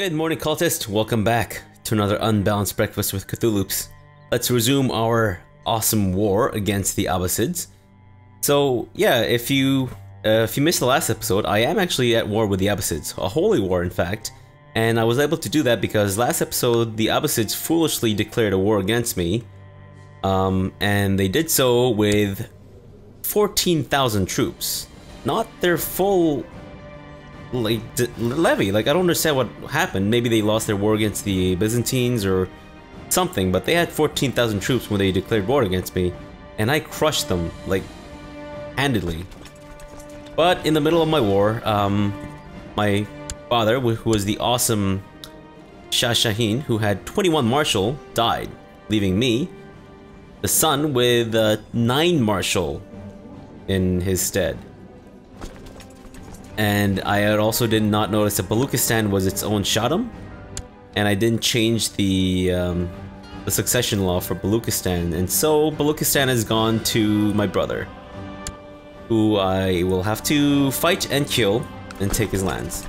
Good morning, cultists. Welcome back to another Unbalanced Breakfast with CthuLoops. Let's resume our awesome war against the Abbasids. So yeah, if you missed the last episode, I am actually at war with the Abbasids, a holy war in fact, and I was able to do that because last episode the Abbasids foolishly declared a war against me, and they did so with 14,000 troops, not their full levy. Like, I don't understand what happened. Maybe they lost their war against the Byzantines or something, but they had 14,000 troops when they declared war against me, and I crushed them, like, handedly. But in the middle of my war, my father, who was the awesome Shah Shaheen, who had 21 marshal, died, leaving me, the son, with 9 marshal in his stead. And I also did not notice that Baluchistan was its own Shadam, and I didn't change the succession law for Baluchistan, and so Baluchistan has gone to my brother, who I will have to fight and kill and take his lands.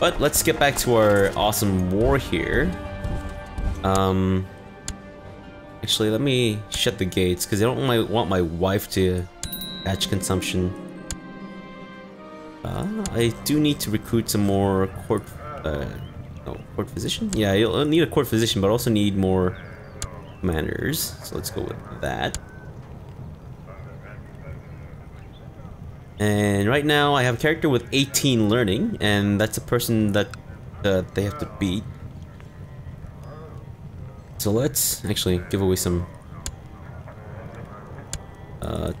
But let's get back to our awesome war here. Actually, let me shut the gates because I don't want my wife to catch consumption. I do need to recruit some more court, court physician? Yeah, you'll need a court physician, but also need more commanders, so let's go with that. And right now I have a character with 18 learning, and that's a person that they have to beat. So let's actually give away some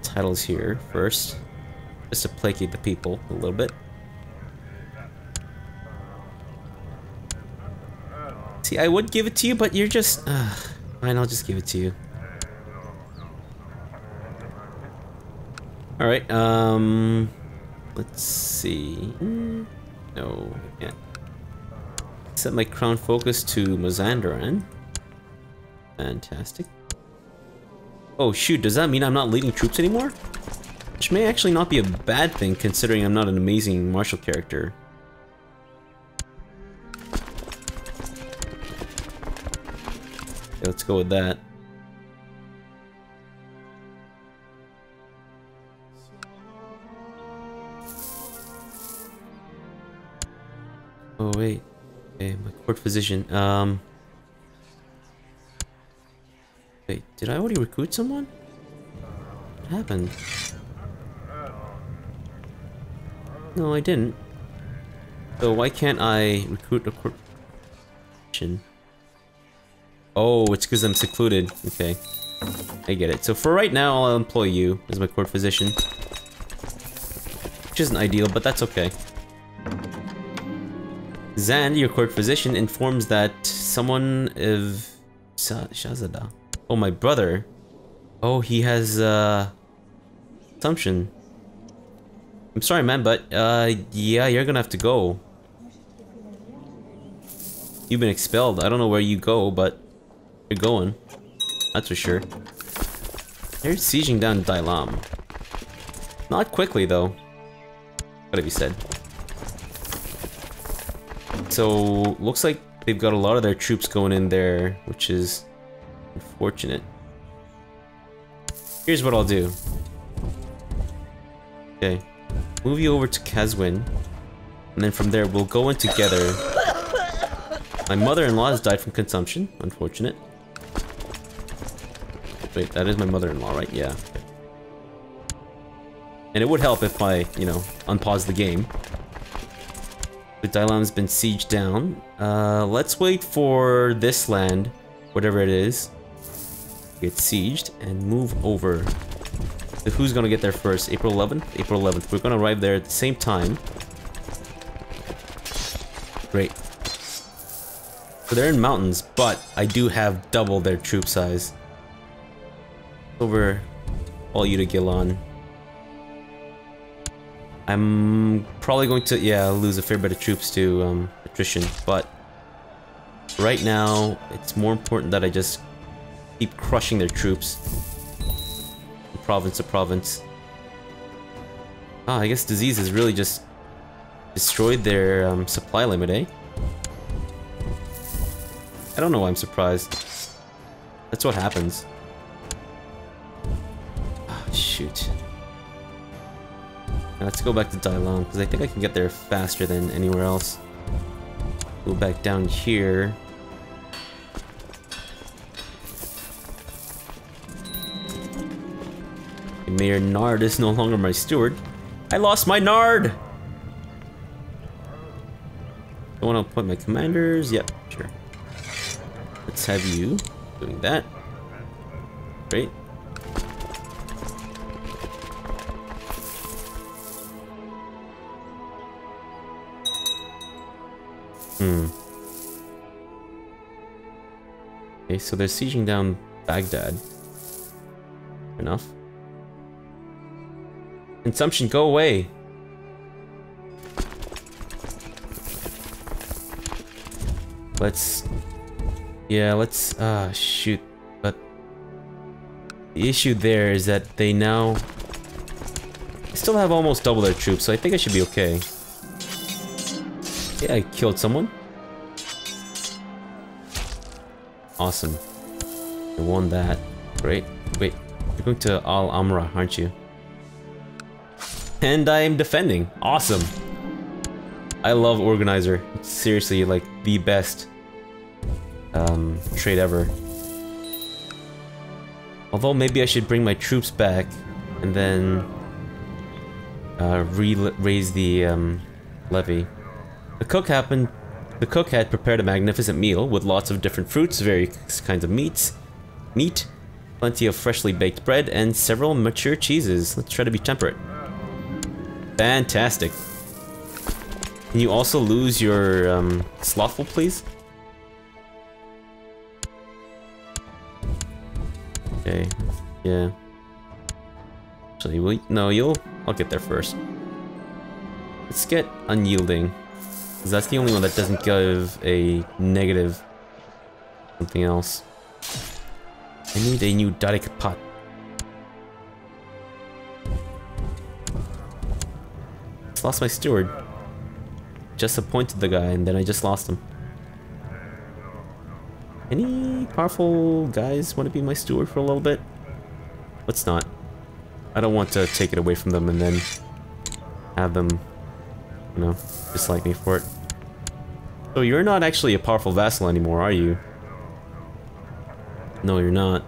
titles here first, just to placate the people a little bit. See, I would give it to you, but you're just... fine, I'll just give it to you. Alright, let's see... No, yeah. Set my crown focus to Mazandaran. Fantastic. Oh shoot, does that mean I'm not leading troops anymore? Which may actually not be a bad thing, considering I'm not an amazing martial character. Okay, let's go with that. Oh wait, okay, my court physician, wait, did I already recruit someone? What happened? No, I didn't. So why can't I recruit a corporation? Oh, it's because I'm secluded. Okay, I get it. So for right now, I'll employ you as my court physician, which isn't ideal, but that's okay. Zan, your court physician, informs that someone of Shazada. Oh, my brother. Oh, he has consumption. I'm sorry, man, but, yeah, you're gonna have to go. You've been expelled. I don't know where you go, but you're going. That's for sure. They're sieging down Daylam. Not quickly, though. Gotta be said. So, looks like they've got a lot of their troops going in there, which is unfortunate. Here's what I'll do. Okay. Move you over to Kazwin, and then from there we'll go in together. My mother-in-law has died from consumption, unfortunate. Wait, that is my mother-in-law, right? Yeah. And it would help if I, you know, unpause the game. The Daylam's been sieged down. Let's wait for this land, whatever it is, get sieged, and move over. So who's gonna get there first? April 11th? April 11th. We're gonna arrive there at the same time. Great. So they're in mountains, but I do have double their troop size. Over all you to Gilan. I'm probably going to, yeah, lose a fair bit of troops to attrition, but right now it's more important that I just keep crushing their troops. Province to province. Ah, I guess disease has really just destroyed their supply limit, eh? I don't know why I'm surprised. That's what happens. Oh, shoot. Now let's go back to Daylam, because I think I can get there faster than anywhere else. Go back down here. Mayor Nard is no longer my steward. I lost my Nard! I want to appoint my commanders. Yep, sure. Let's have you doing that. Great. Okay, so they're sieging down Baghdad. Fair enough. Consumption, go away! Let's... yeah, let's... shoot. But... the issue there is that they now... I still have almost double their troops, so I think I should be okay. Yeah, I killed someone. Awesome. I won that. Great. Wait, you're going to Al-Amarah, aren't you? And I am defending. Awesome. I love Organizer. It's seriously like the best trade ever. Although maybe I should bring my troops back and then raise the levy. The cook had prepared a magnificent meal with lots of different fruits, various kinds of meat, plenty of freshly baked bread, and several mature cheeses. Let's try to be temperate. Fantastic. Can you also lose your slothful, please? Okay. Yeah. So you will. No, you'll. I'll get there first. Let's get unyielding, because that's the only one that doesn't give a negative something else. I need a new Darikapat. Lost my steward. Just appointed the guy and then I just lost him. Any powerful guys want to be my steward for a little bit? Let's not. I don't want to take it away from them and then have them, you know, dislike me for it. So you're not actually a powerful vassal anymore, are you? No, you're not.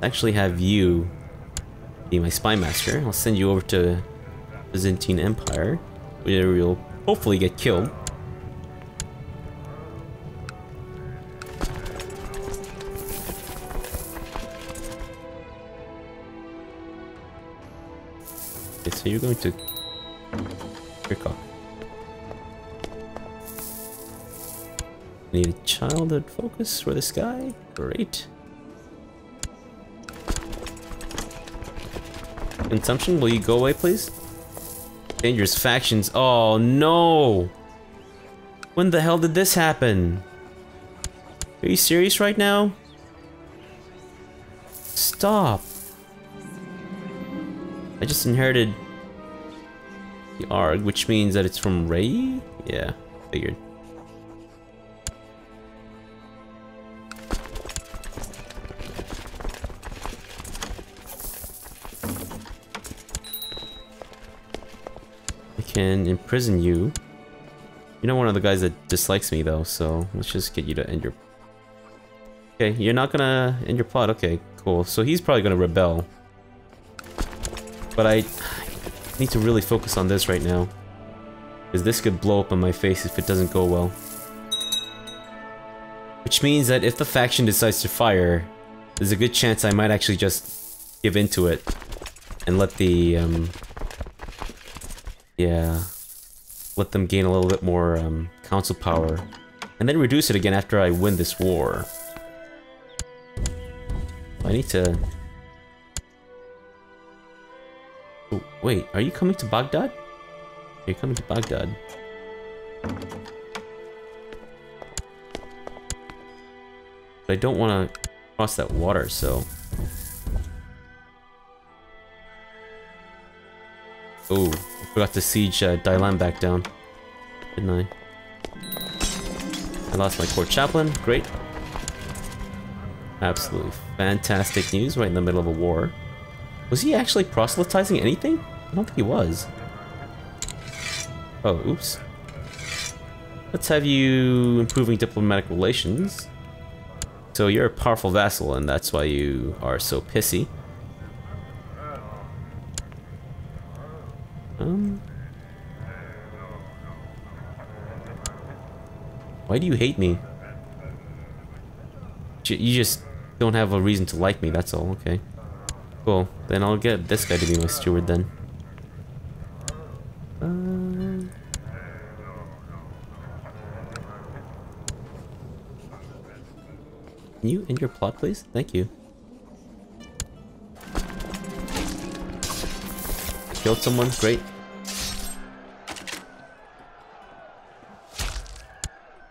I actually have you be my spy master. I'll send you over to Byzantine Empire, where you'll hopefully get killed. Okay, so you're going to trick off. Need a childhood focus for this guy? Great. Consumption, will you go away, please? Dangerous factions. Oh no! When the hell did this happen? Are you serious right now? Stop! I just inherited the Arg, which means that it's from Ray? Yeah, figured. Can imprison you. You're not one of the guys that dislikes me though, so let's just get you to end your... okay, you're not gonna end your plot. Okay, cool. So he's probably gonna rebel. But I need to really focus on this right now, because this could blow up in my face if it doesn't go well. Which means that if the faction decides to fire, there's a good chance I might actually just give into it and let the... yeah, let them gain a little bit more council power, and then reduce it again after I win this war. I need to... oh, wait, are you coming to Baghdad? You're coming to Baghdad. But I don't want to cross that water, so... oh, I forgot to siege Daylam back down, didn't I? I lost my court chaplain. Great. Absolutely fantastic news right in the middle of a war. Was he actually proselytizing anything? I don't think he was. Oh, oops. Let's have you improving diplomatic relations. So you're a powerful vassal, and that's why you are so pissy. Why do you hate me? You just don't have a reason to like me, that's all. Okay. Cool. Then I'll get this guy to be my steward then. Can you end your plot, please? Thank you. Killed someone. Great.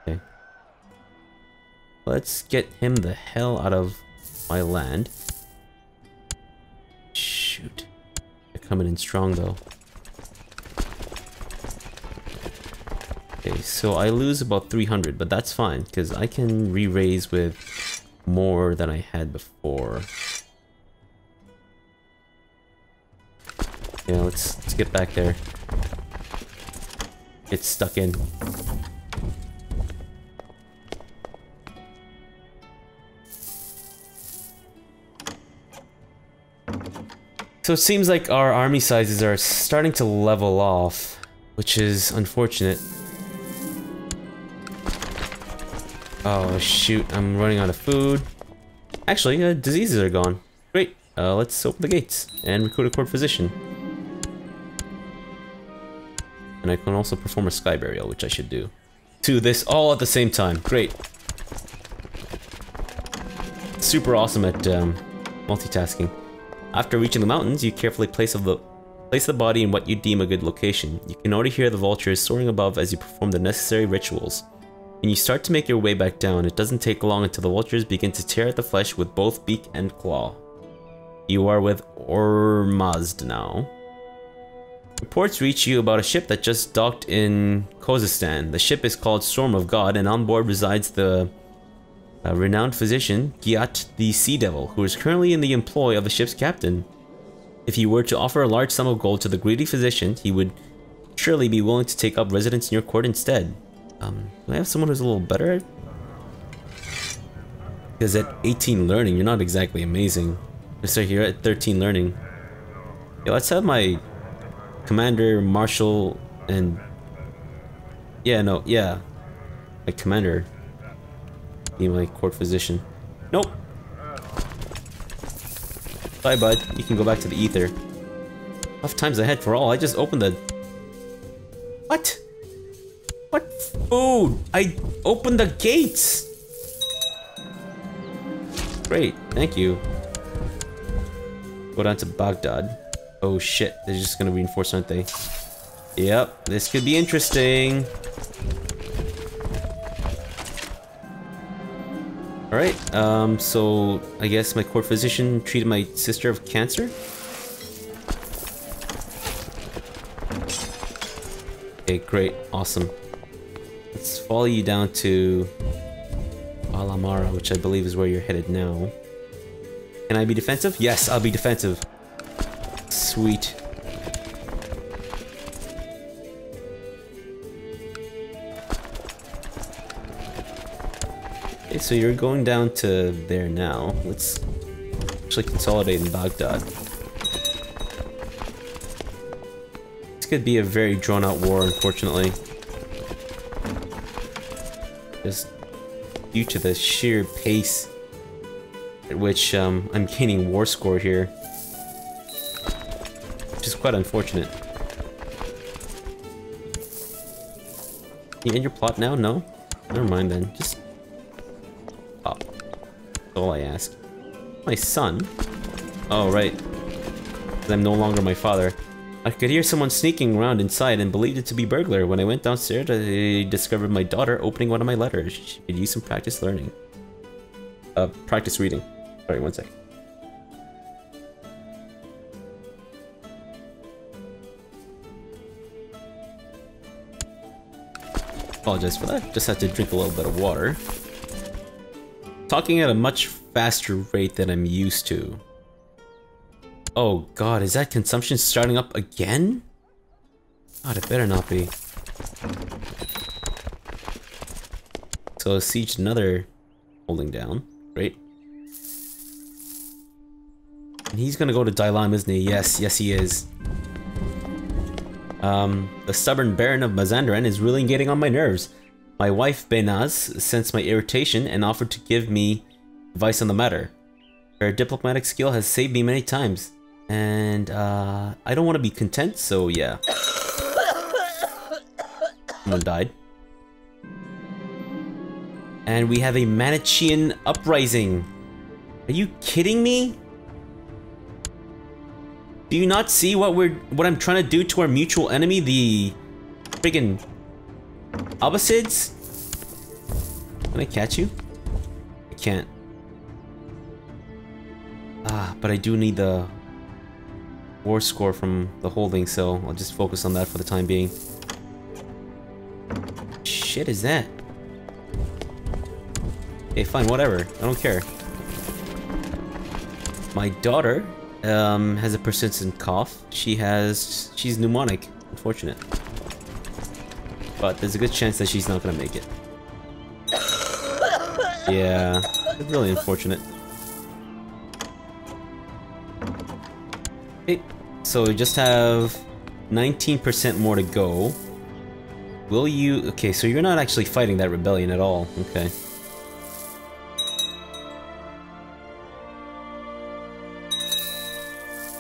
Okay. Let's get him the hell out of my land. Shoot. They're coming in strong, though. Okay, so I lose about 300, but that's fine, because I can re-raise with more than I had before. Yeah, let's get back there. Get stuck in. So it seems like our army sizes are starting to level off, which is unfortunate. Oh shoot, I'm running out of food. Actually, diseases are gone. Great, let's open the gates and recruit a court physician. And I can also perform a sky burial, which I should do. Do this all at the same time, great. Super awesome at multitasking. After reaching the mountains, you carefully place the body in what you deem a good location. You can already hear the vultures soaring above as you perform the necessary rituals. When you start to make your way back down, it doesn't take long until the vultures begin to tear at the flesh with both beak and claw. You are with Ormazd now. Reports reach you about a ship that just docked in Khuzestan. The ship is called Storm of God, and on board resides the renowned physician, Giat the Sea Devil, who is currently in the employ of the ship's captain. If you were to offer a large sum of gold to the greedy physician, he would surely be willing to take up residence in your court instead. Do I have someone who's a little better? Because at 18 learning, you're not exactly amazing. So you're at 13 learning. Yeah, let's have my commander, marshal, and... Yeah, no, yeah. My commander. Be my court physician. Nope! Bye, bud. You can go back to the ether. Tough times ahead for all. I just opened the... What? What food? I opened the gates! Great, thank you. Go down to Baghdad. Oh shit, they're just gonna reinforce, aren't they? Yep, this could be interesting. Alright, so I guess my court physician treated my sister of cancer? Okay, great, awesome. Let's follow you down to Al-Amarah, which I believe is where you're headed now. Can I be defensive? Yes, I'll be defensive. Sweet. Okay, so you're going down to there now. Let's actually consolidate in Baghdad. This could be a very drawn-out war, unfortunately. Just due to the sheer pace at which I'm gaining war score here, which is quite unfortunate. Can you end your plot now? No? Never mind then. Just pop. That's all I ask. My son? Oh, right. Because I'm no longer my father. I could hear someone sneaking around inside and believed it to be burglar. When I went downstairs, I discovered my daughter opening one of my letters. She could use some practice learning. Practice reading. Sorry, one sec. Apologize for that. Just had to drink a little bit of water. Talking at a much faster rate than I'm used to. Oh god, is that consumption starting up again? God, it better not be. So siege another holding down. Great. And he's gonna go to Daylam, isn't he? Yes, yes he is. The stubborn Baron of Mazandaran is really getting on my nerves. My wife, Benaz, sensed my irritation and offered to give me advice on the matter. Her diplomatic skill has saved me many times. And, I don't want to be content, so yeah. Someone died. And we have a Manichean uprising. Are you kidding me? Do you not see what I'm trying to do to our mutual enemy, the friggin' Abbasids? Can I catch you? I can't. Ah, but I do need the war score from the holding, so I'll just focus on that for the time being. Shit is that? Okay, fine, whatever. I don't care. My daughter has a persistent cough. She's pneumonic. Unfortunate. But there's a good chance that she's not gonna make it. Yeah, it's really unfortunate. Okay, so we just have 19% more to go. Will you... Okay, so you're not actually fighting that rebellion at all. Okay.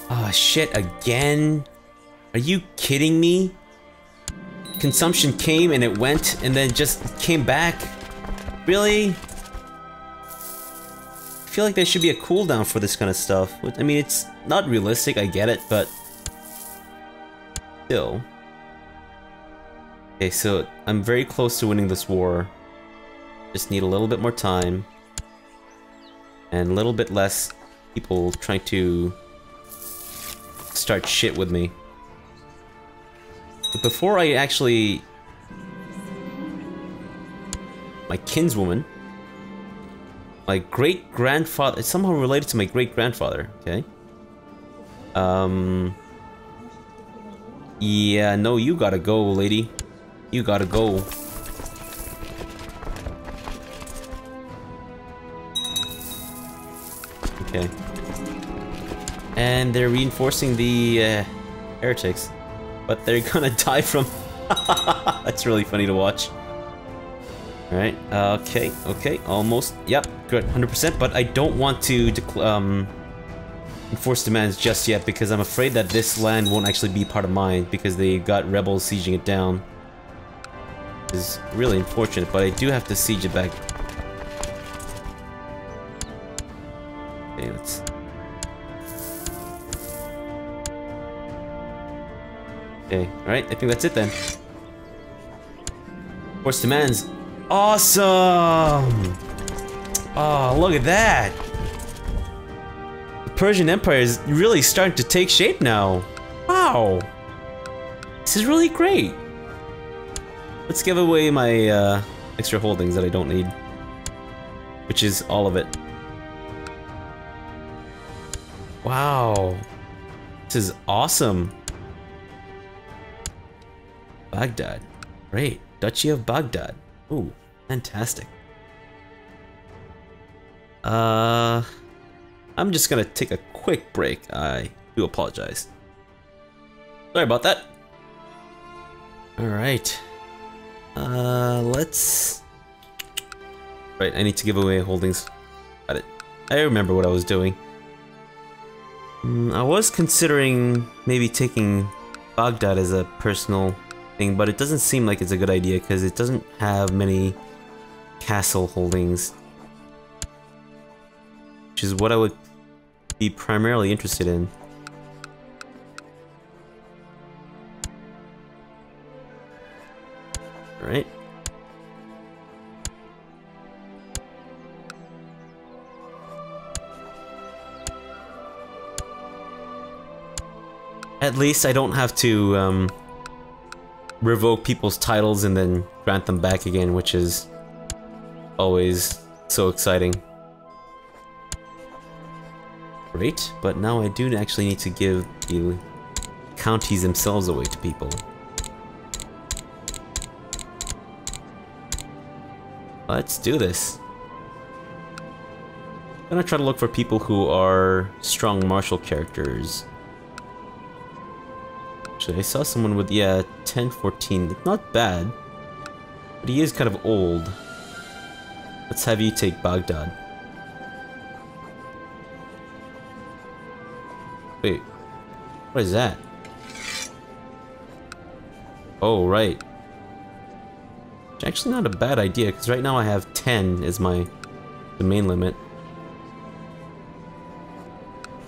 Ah, shit, again? Are you kidding me? Consumption came and it went and then just came back? Really? I feel like there should be a cooldown for this kind of stuff. I mean, it's not realistic, I get it, but... Still. Okay, so I'm very close to winning this war. Just need a little bit more time. And a little bit less people trying to... start shit with me. But before I actually... My kinswoman. My great-grandfather. It's somehow related to my great-grandfather, okay? Yeah, no, you gotta go, lady. You gotta go. Okay. And they're reinforcing the heretics. But they're gonna die from... That's really funny to watch. Alright, okay, okay, almost. Yep, good, 100%, but I don't want to enforce demands just yet because I'm afraid that this land won't actually be part of mine because they got rebels sieging it down. It's really unfortunate, but I do have to siege it back. Okay, let's... Okay, alright, I think that's it then. Force demands. Awesome! Oh, look at that! The Persian Empire is really starting to take shape now. Wow! This is really great. Let's give away my extra holdings that I don't need. Which is all of it. Wow. This is awesome. Baghdad. Great. Duchy of Baghdad. Ooh, fantastic. I'm just gonna take a quick break. I do apologize. Sorry about that. Alright. Let's... Right, I need to give away holdings. Got it. I remember what I was doing. I was considering maybe taking Baghdad as a personal... thing, but it doesn't seem like it's a good idea because it doesn't have many castle holdings, which is what I would be primarily interested in. All right. At least I don't have to revoke people's titles and then grant them back again, which is always so exciting. Great, but now I do actually need to give the counties themselves away to people. Let's do this. I'm gonna try to look for people who are strong martial characters. Actually, I saw someone with, yeah, 10-14. Not bad. But he is kind of old. Let's have you take Baghdad. Wait. What is that? Oh, right. Actually not a bad idea, because right now I have 10 as the main limit.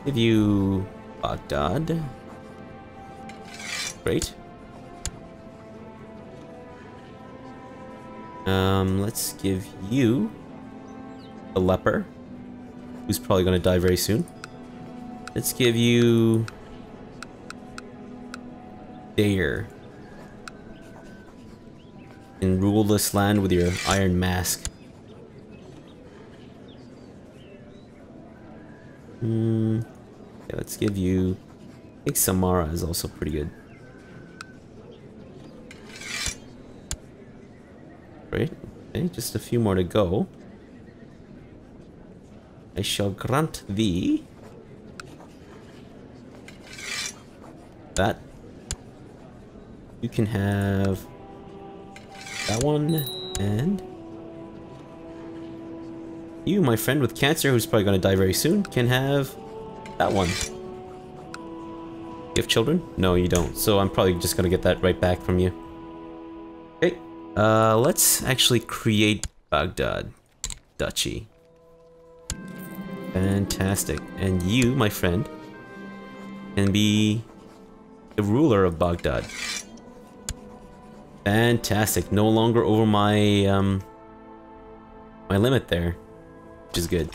Give you Baghdad. Great. Let's give you a leper, who's probably gonna die very soon. Let's give you Dayer. And rule this land with your iron mask. Okay, let's give you... I think Samara is also pretty good. Great. Okay, just a few more to go. I shall grant thee... that. You can have... that one, and you, my friend with cancer, who's probably gonna die very soon, can have that one. You have children? No, you don't. So I'm probably just gonna get that right back from you. Okay, let's actually create Baghdad Duchy. Fantastic. And you, my friend, can be the ruler of Baghdad. Fantastic. No longer over my my limit there, which is good.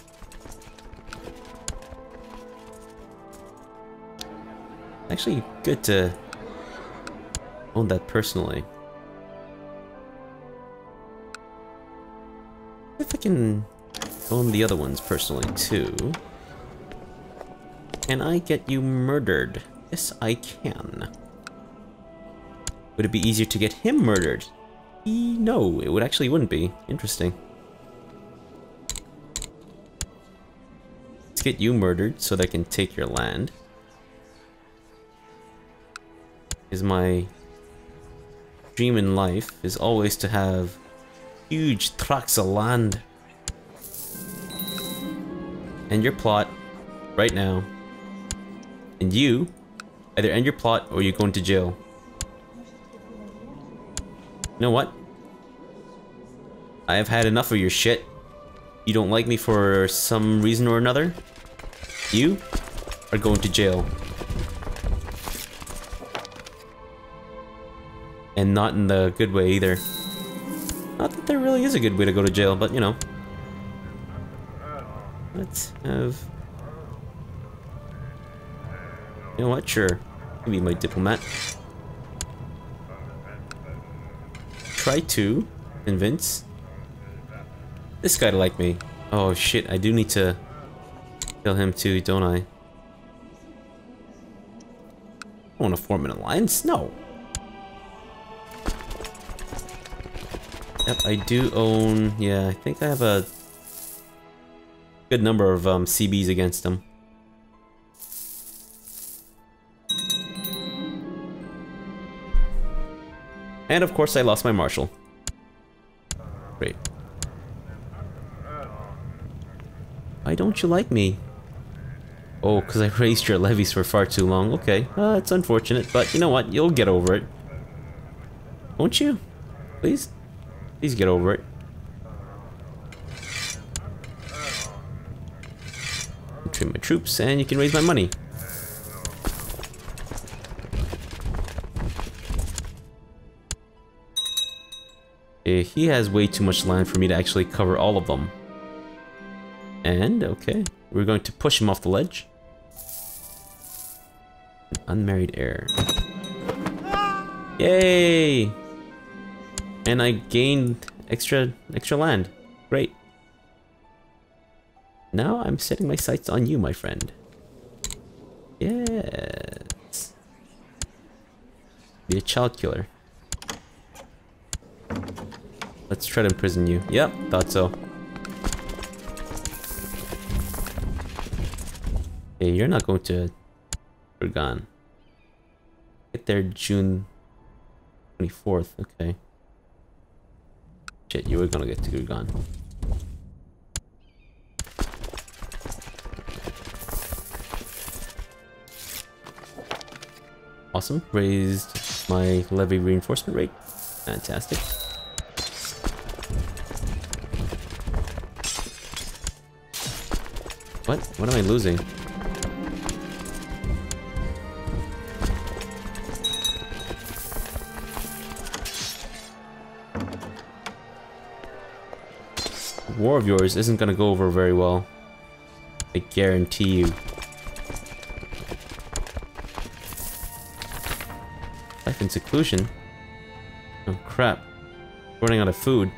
Actually, good to own that personally. If I can own the other ones personally too. Can I get you murdered? Yes, I can. Would it be easier to get him murdered? No, it would actually wouldn't be. Interesting. Let's get you murdered so that I can take your land. Is my dream in life is always to have huge tracts of land. End your plot right now. And you either end your plot or you're going to jail. You know what? I have had enough of your shit. You don't like me for some reason or another. You are going to jail. And not in the good way either. Not that there really is a good way to go to jail, but you know. Let's have... you know what? Sure. Give me my diplomat. Try to convince this guy to like me. Oh shit, I do need to kill him too, don't I? I don't want to form an alliance, no. Yep, I do own, yeah, I think I have a good number of CBs against him. And of course I lost my marshal. Great. Why don't you like me? Oh, because I raised your levies for far too long. Okay, it's unfortunate, but you know what? You'll get over it. Won't you? Please? Please get over it. Train my troops and you can raise my money. He has way too much land for me to actually cover all of them. And, okay, we're going to push him off the ledge. An unmarried heir. Yay! And I gained extra land. Great. Now I'm setting my sights on you, my friend. Yes. Be a child killer. Let's try to imprison you. Yep, thought so. Hey, you're not going to... We're gone. Get there June 24th, okay. Shit, you were gonna get to Gurgan. Awesome, raised my levy reinforcement rate. Fantastic. What? What am I losing? War of yours isn't gonna go over very well. I guarantee you. Life in seclusion. Oh crap. Running out of food.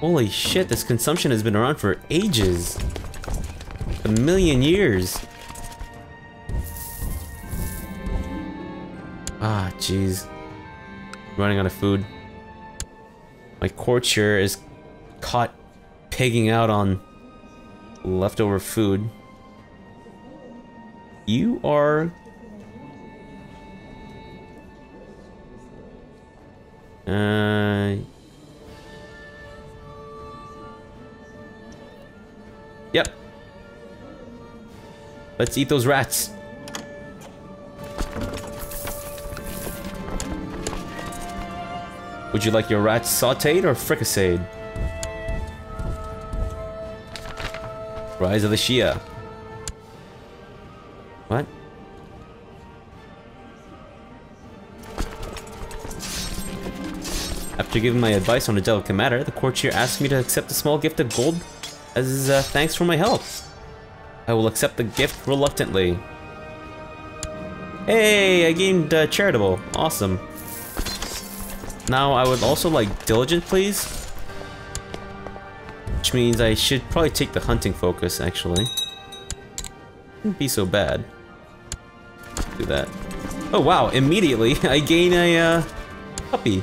Holy shit, this consumption has been around for ages. 1,000,000 years. Ah, jeez. Running out of food. My courtier is caught pigging out on leftover food. You are... Yep. Let's eat those rats. Would you like your rats sauteed or fricasseed? Rise of the Shia. What? After giving my advice on the delicate matter, the courtier asked me to accept a small gift of gold as thanks for my help. I will accept the gift reluctantly. Hey, I gained charitable. Awesome. Now I would also like diligent, please. Which means I should probably take the hunting focus, actually. Wouldn't be so bad. Do that. Oh wow, immediately I gain a puppy.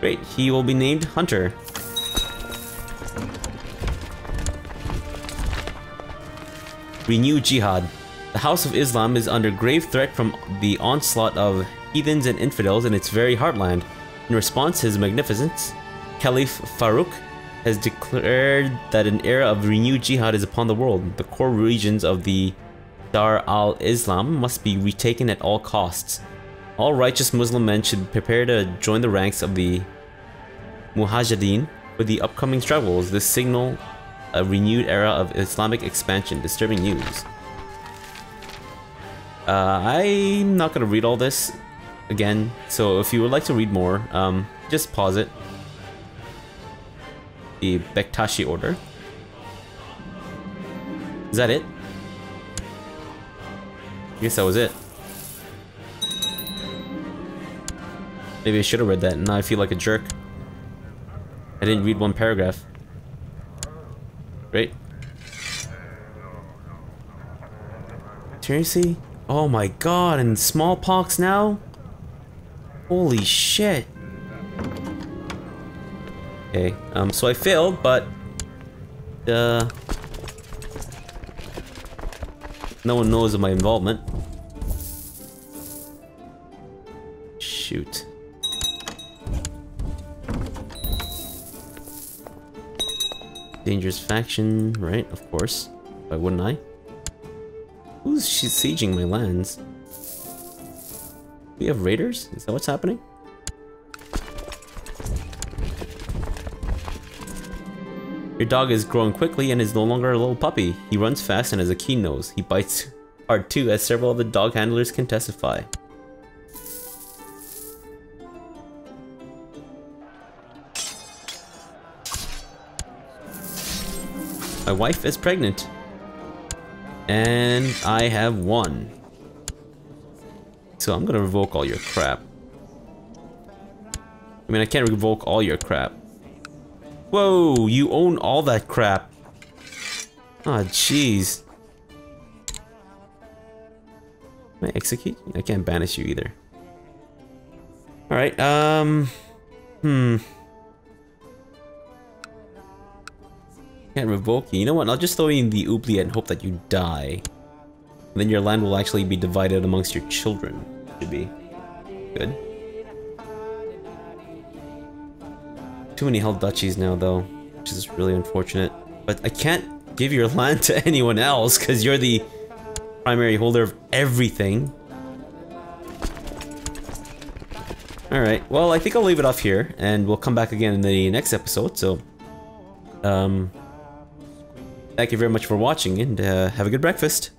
Great, he will be named Hunter. Renew Jihad. The House of Islam is under grave threat from the onslaught of heathens and infidels in its very heartland. In response, His Magnificence, Caliph Farouk, has declared that an era of renewed jihad is upon the world. The core regions of the Dar al-Islam must be retaken at all costs. All righteous Muslim men should prepare to join the ranks of the Mujahideen with the upcoming struggles. This signal a renewed era of Islamic expansion. Disturbing news. I'm not going to read all this again, so if you would like to read more, just pause it. The Bektashi Order. Is that it? I guess that was it. Maybe I should have read that, and now I feel like a jerk. I didn't read one paragraph. Great. Seriously? Oh my god, and smallpox now? Holy shit. Okay, so I failed, but no one knows of my involvement. Shoot. Dangerous faction, right? Of course. Why wouldn't I? Who's sieging my lands? We have raiders? Is that what's happening? Your dog is growing quickly and is no longer a little puppy. He runs fast and has a keen nose. He bites hard too, as several of the dog handlers can testify. My wife is pregnant. And I have one. So I'm gonna revoke all your crap. I mean, I can't revoke all your crap. Whoa, you own all that crap. Ah, oh, jeez. Can I execute? I can't banish you either. Alright, Can't revoke you. You know what? I'll just throw you in the oubliette and hope that you die. And then your land will actually be divided amongst your children. Should be. Good. Too many held duchies now, though, which is really unfortunate. But I can't give your land to anyone else, because you're the primary holder of everything. Alright, well, I think I'll leave it off here, and we'll come back again in the next episode, so... thank you very much for watching, and have a good breakfast!